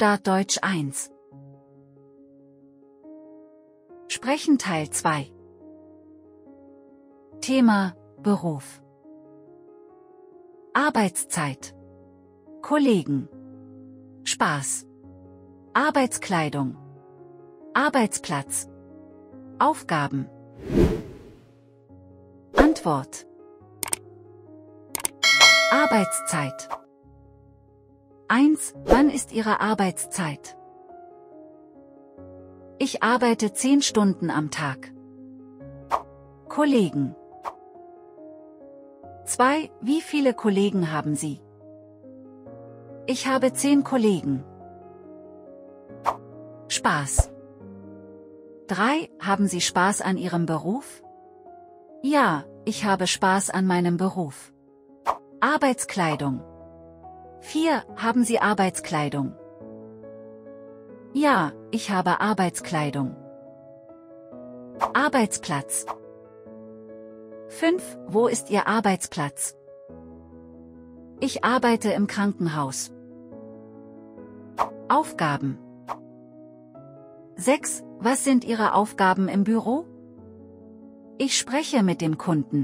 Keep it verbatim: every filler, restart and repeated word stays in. Start Deutsch eins. Sprechen Teil zwei. Thema: Beruf, Arbeitszeit, Kollegen, Spaß, Arbeitskleidung, Arbeitsplatz, Aufgaben. Antwort: Arbeitszeit. eins. Wann ist Ihre Arbeitszeit? Ich arbeite zehn Stunden am Tag. Kollegen. zwei. Wie viele Kollegen haben Sie? Ich habe zehn Kollegen. Spaß. drei. Haben Sie Spaß an Ihrem Beruf? Ja, ich habe Spaß an meinem Beruf. Arbeitskleidung. vier. Haben Sie Arbeitskleidung? Ja, ich habe Arbeitskleidung. Arbeitsplatz. fünf. Wo ist Ihr Arbeitsplatz? Ich arbeite im Krankenhaus. Aufgaben. sechs. Was sind Ihre Aufgaben im Büro? Ich spreche mit dem Kunden.